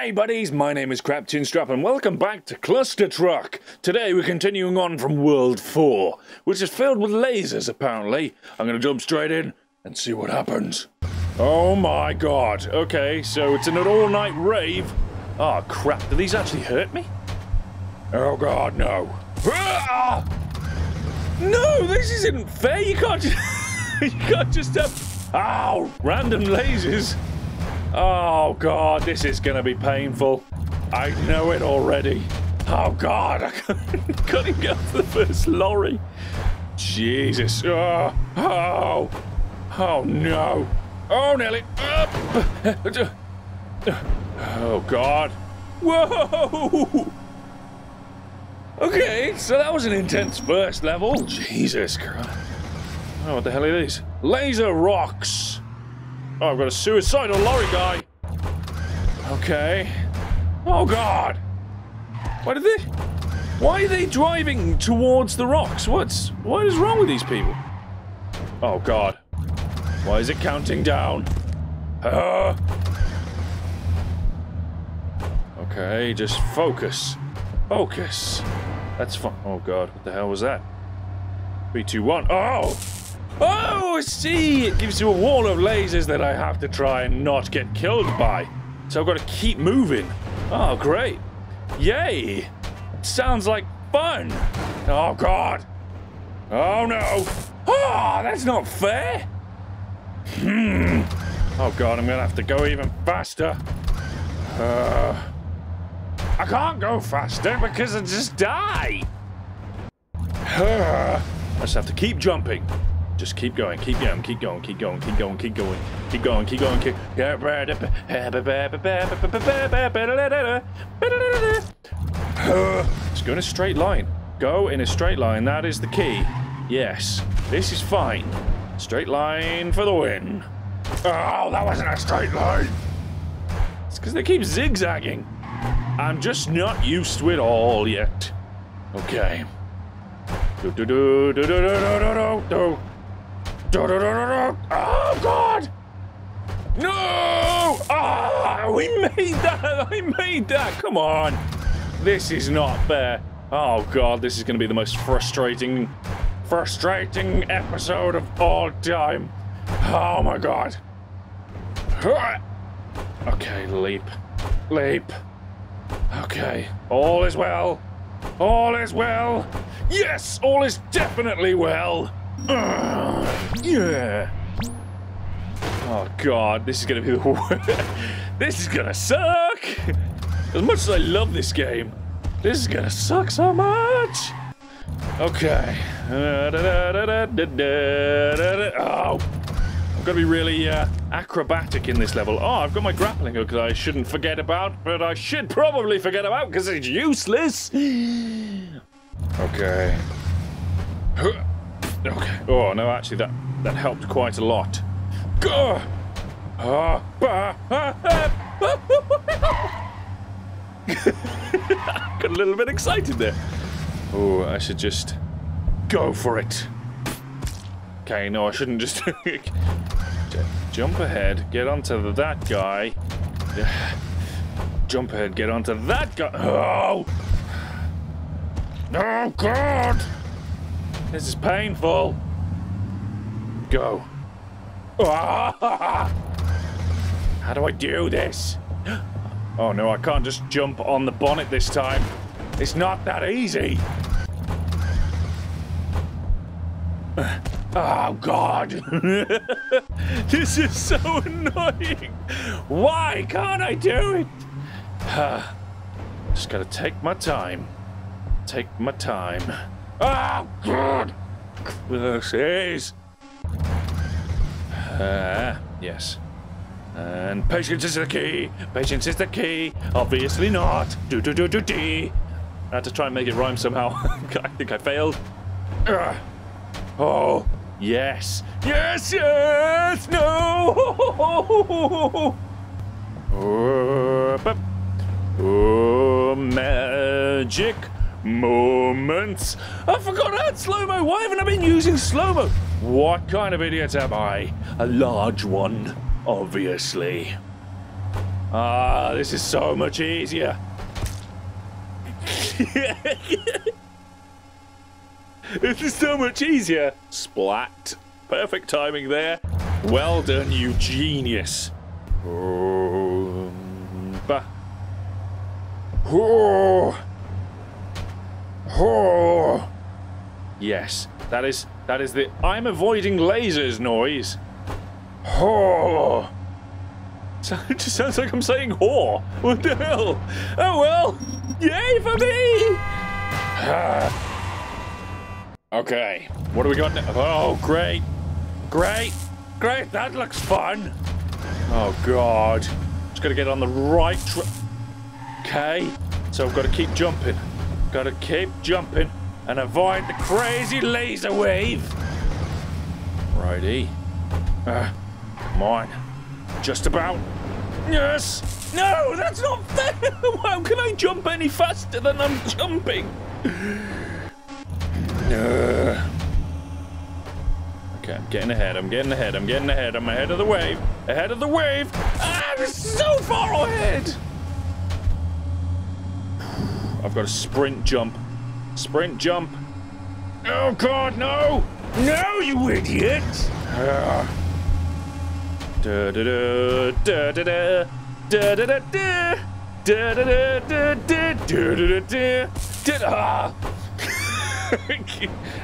Hey buddies, my name is CrapChinStrap and welcome back to Cluster Truck. Today we're continuing on from World 4, which is filled with lasers apparently. I'm going to jump straight in and see what happens. Oh my god. Okay, so it's an all-night rave. Ah, crap. Do these actually hurt me? Oh god, no. Ah! No, this isn't fair. You can't just... you can't just have... Ow! Random lasers. Oh god, this is gonna be painful. I know it already. Oh god, I couldn't get to the first lorry. Jesus. Oh, oh, oh no. Oh, nearly. Oh god. Whoa! Okay, so that was an intense first level. Jesus Christ. Oh, what the hell are these? Laser rocks. Oh, I've got a suicidal lorry guy. Okay. Oh god. Why are they driving towards the rocks? What is wrong with these people? Oh god. Why is it counting down? Okay, just focus. Focus. That's fine. Oh god, what the hell was that? 3, 2, 1. Oh! Oh, see, it gives you a wall of lasers that I have to try and not get killed by. So I've got to keep moving. Oh, great. Yay. It sounds like fun. Oh, God. Oh, no. Oh, that's not fair. Oh, God, I'm going to have to go even faster. I can't go faster because I just die. I just have to keep jumping. Just keep going, keep going, keep going, keep going, keep going, keep going, keep going, keep going, keep going. Just go in a straight line. Go in a straight line. That is the key. Yes, this is fine. Straight line for the win. Oh, that wasn't a straight line. It's because they keep zigzagging. I'm just not used to it all yet. Okay. Do do do do do do do do. Oh god! No! Ah, we made that! I made that! Come on! This is not fair. Oh god, this is gonna be the most frustrating episode of all time. Oh my god. Okay, leap. Leap. Okay. All is well. All is well. Yes! All is definitely well. Yeah. Oh god, this is gonna be the worst. This is gonna suck. As much as I love this game, this is gonna suck so much. Okay. Oh, I've got to be really acrobatic in this level. Oh, I've got my grappling hook that I shouldn't forget about, but I should probably forget about because it's useless. Okay. Okay. Oh no, actually that helped quite a lot. Got a little bit excited there. Oh, I should just go for it. Okay, no, I shouldn't just jump ahead, get onto that guy. Jump ahead, get onto that guy. Oh, oh god! This is painful. Go. How do I do this? Oh no, I can't just jump on the bonnet this time. It's not that easy. Oh god. This is so annoying. Why can't I do it? Just gotta take my time. Take my time. Oh god! This is... yes. And patience is the key. Patience is the key. Obviously not. Do do do do dee. I had to try and make it rhyme somehow. I think I failed. Oh yes, yes, yes. No. Oh, magic moments. I forgot I had slow-mo. Why haven't I been using slow-mo? What kind of idiot am I? A large one, obviously. Ah, this is so much easier. This is so much easier. Splat. Perfect timing there. Well done, you genius. Yes, that is the I'm avoiding lasers noise. Ho! So it just sounds like I'm saying whore. What the hell? Oh well! Yay for me! Okay, what do we got now? Oh, great! Great! Great! That looks fun! Oh god. Just gotta get on the right track. Okay, so I've gotta keep jumping. Gotta keep jumping and avoid the crazy laser wave! Righty. Come on. Just about. Yes! No, that's not fair! How can I jump any faster than I'm jumping? Okay, I'm getting ahead, I'm getting ahead, I'm getting ahead. I'm ahead of the wave. Ahead of the wave! I'm so far ahead! I've got a sprint jump. Sprint jump. Oh god, no! No, you idiot! Da da da da da da da da da da da da da da da.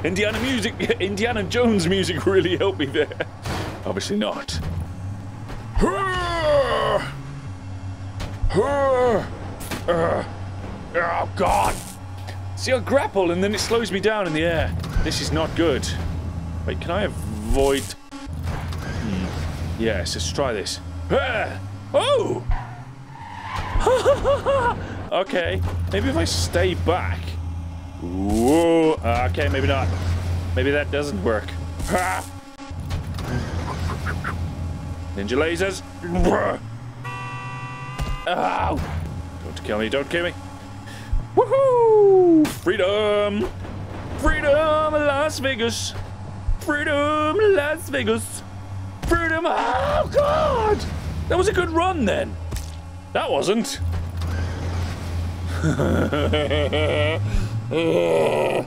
Indiana music, Indiana Jones music really helped me there. Obviously not. Oh god! See, I grapple and then it slows me down in the air. This is not good. Wait, can I avoid? Yes, let's try this. Oh! Okay, maybe if I stay back. Whoa! Okay, maybe not. Maybe that doesn't work. Ninja lasers! Ow! Don't kill me! Don't kill me! Woohoo! Freedom! Freedom, Las Vegas! Freedom, Las Vegas! Freedom! Oh god! That was a good run then. That wasn't. Oh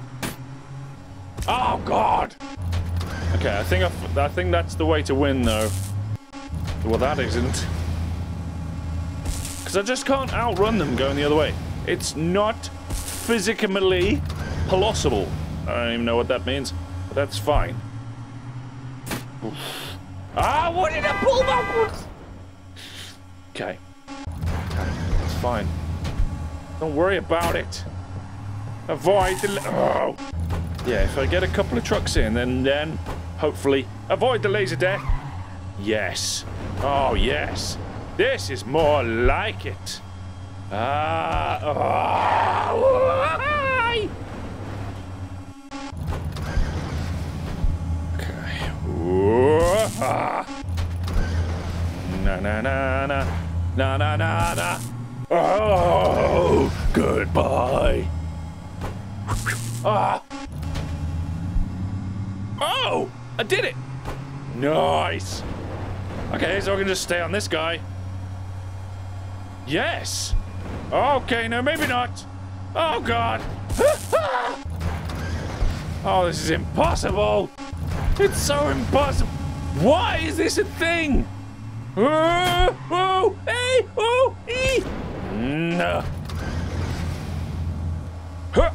god! Okay, I think that's the way to win though. Well, that isn't. Because I just can't outrun them going the other way. It's not physically possible. I don't even know what that means, but that's fine. Oof. Ah, what did I pull backwards? Okay. It's fine. Don't worry about it. Avoid the... Oh! Yeah, if I get a couple of trucks in, then hopefully... Avoid the laser death. Yes. Oh, yes. This is more like it. Na na na na. Oh, goodbye. Ah. Oh, I did it. Nice. Okay, so I can just stay on this guy. Yes. Okay, no, maybe not. Oh god. Oh, this is impossible. It's so impossible. Why is this a thing? Oh, hey, oh, ee. No. Huh.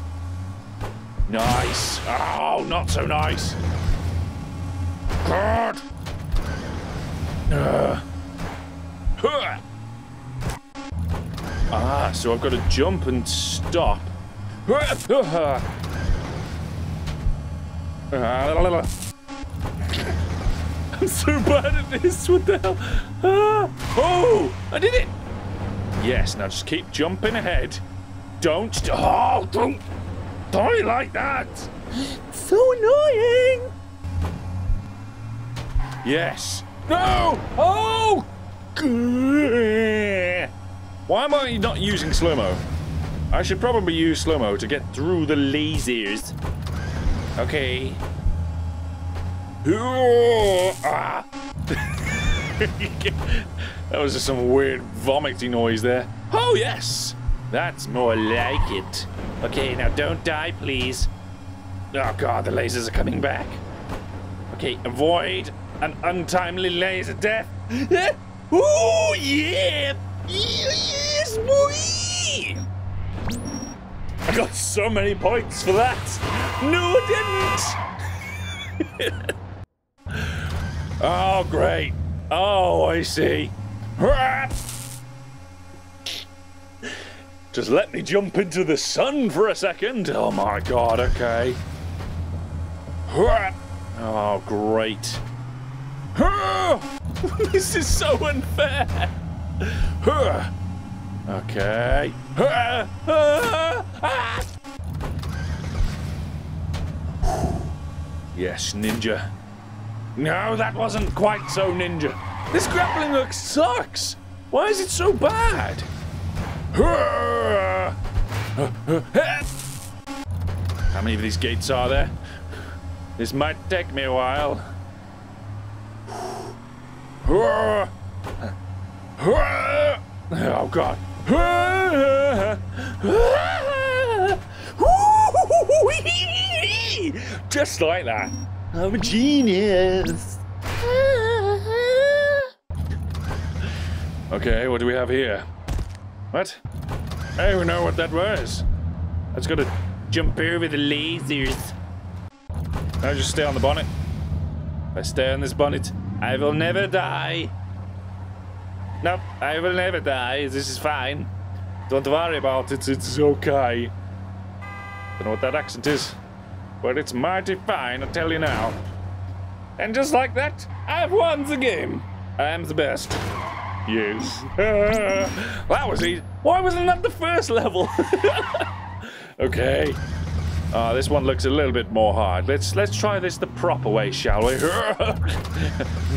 Nice. Oh, not so nice. God. Huh. Ah, so I've got to jump and stop. I'm so bad at this, what the hell? Ah, oh, I did it! Yes, now just keep jumping ahead. Don't die like that! It's so annoying! Yes. No! Oh! Why am I not using slow-mo? I should probably use slow-mo to get through the lasers. Okay. That was just some weird vomiting noise there. Oh yes! That's more like it. Okay, now don't die, please. Oh god, the lasers are coming back. Okay, avoid an untimely laser death. Ooh, yeah! Yes, boy! I got so many points for that. No, I didn't! Oh, great. Oh, I see. Just let me jump into the sun for a second. Oh my god, okay. Oh, great. This is so unfair. Okay. Yes, ninja. No, that wasn't quite so ninja. This grappling hook sucks. Why is it so bad? How many of these gates are there? This might take me a while. Oh god. Just like that. I'm a genius. Okay, what do we have here? What? I don't know what that was. That's gotta jump over the lasers. I'll just stay on the bonnet. If I stay on this bonnet, I will never die. Nope, I will never die. This is fine. Don't worry about it. It's okay. Don't know what that accent is. But it's mighty fine, I tell you now. And just like that, I've won the game. I'm the best. Yes. That was easy. Why wasn't that the first level? Okay. This one looks a little bit more hard. Let's try this the proper way, shall we?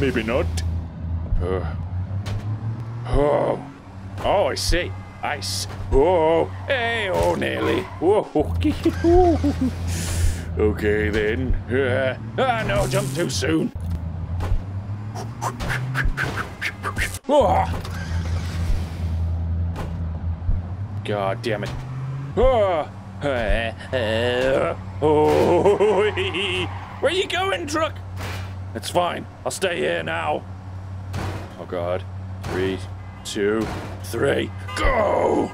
Maybe not. Oh. Oh, I see. Ice. Oh. Hey, oh, nearly. Whoa. Okay then. Ah, no, jump too soon. Oh. God damn it. Oh. Where you going, truck? It's fine. I'll stay here now. Oh god. 3, 2, 3, go!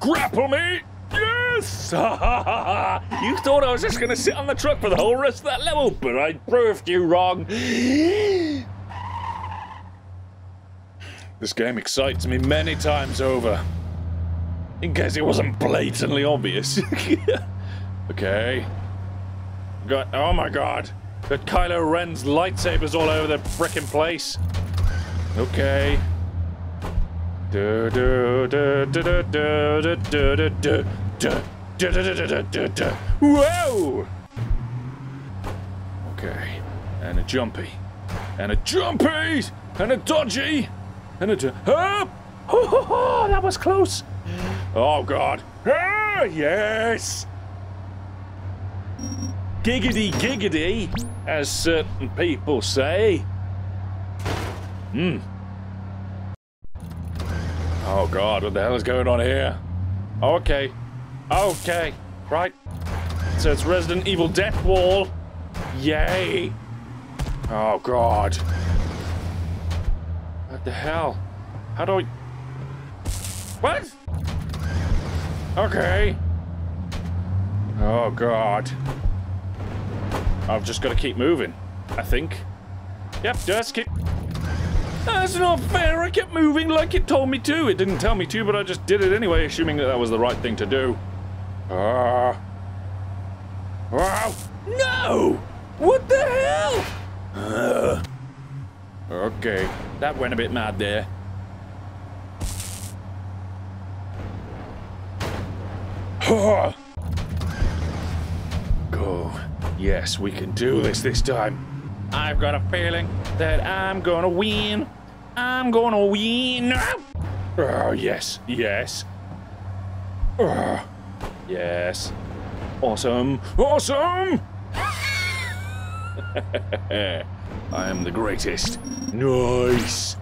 Grapple me! Yes! You thought I was just gonna sit on the truck for the whole rest of that level, but I proved you wrong. This game excites me many times over. In case it wasn't blatantly obvious. Okay. God, oh my god. Got Kylo Ren's lightsabers all over the frickin' place. Okay. Whoa! Okay. And a jumpy. And a jumpy! And a dodgy! And a... Oh, that was close! Oh, God. Ah, yes! Giggity, giggity, as certain people say. Hmm. Oh god, what the hell is going on here? Okay. Okay. Right. So it's Resident Evil Death Wall. Yay. Oh god. What the hell? How do I... What? Okay. Oh god. I've just got to keep moving, I think. Yep, just keep... That's not fair, I kept moving like it told me to. It didn't tell me to, but I just did it anyway, assuming that that was the right thing to do. No! What the hell? Okay, that went a bit mad there. Go. Yes, we can do this time. I've got a feeling that I'm gonna win. I'm gonna win. Oh, yes. Yes. Oh, yes. Awesome. Awesome! I am the greatest. Nice.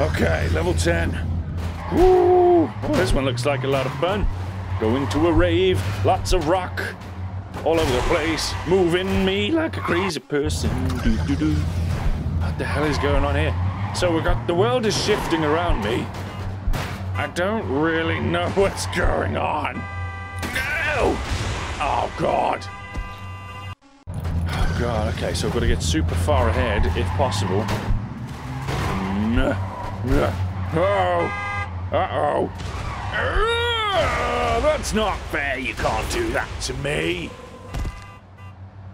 Okay, level 10. Woo! Oh, this one looks like a lot of fun. Going to a rave, lots of rock, all over the place, moving me like a crazy person. Doo-doo-doo. What the hell is going on here? So we got the world is shifting around me. I don't really know what's going on. No! Oh God. Oh God, okay, so I've got to get super far ahead if possible. No. No. Oh. Uh-oh. That's not fair, you can't do that to me. Am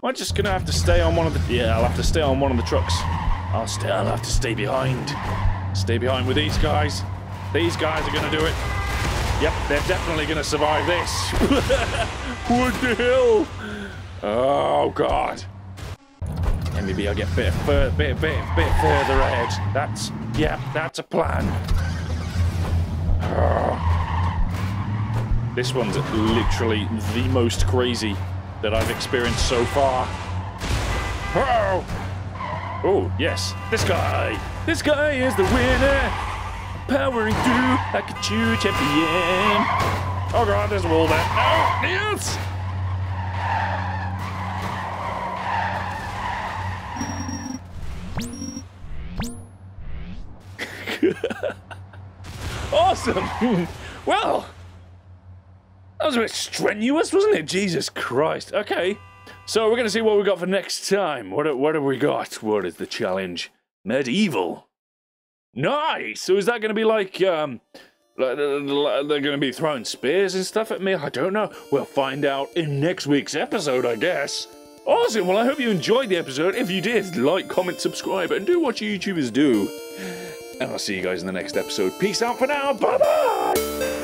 I just gonna have to stay on one of the... Yeah, I'll have to stay on one of the trucks. I'll have to stay behind. Stay behind with these guys. These guys are gonna do it. Yep, they're definitely gonna survive this. What the hell? Oh, God. And maybe I'll get a bit further ahead. That's... Yeah, that's a plan. This one's literally the most crazy that I've experienced so far. Oh! Oh, yes. This guy! This guy is the winner! Powering through like a true champion! Oh God, there's a wall there. Oh, yes! Awesome! Well... That was a bit strenuous, wasn't it? Jesus Christ. Okay. So we're going to see what we got for next time. What have we got? What is the challenge? Medieval. Nice! So is that going to be like they're going to be throwing spears and stuff at me? I don't know. We'll find out in next week's episode, I guess. Awesome! Well, I hope you enjoyed the episode. If you did, like, comment, subscribe, and do what YouTubers do. And I'll see you guys in the next episode. Peace out for now. Bye-bye!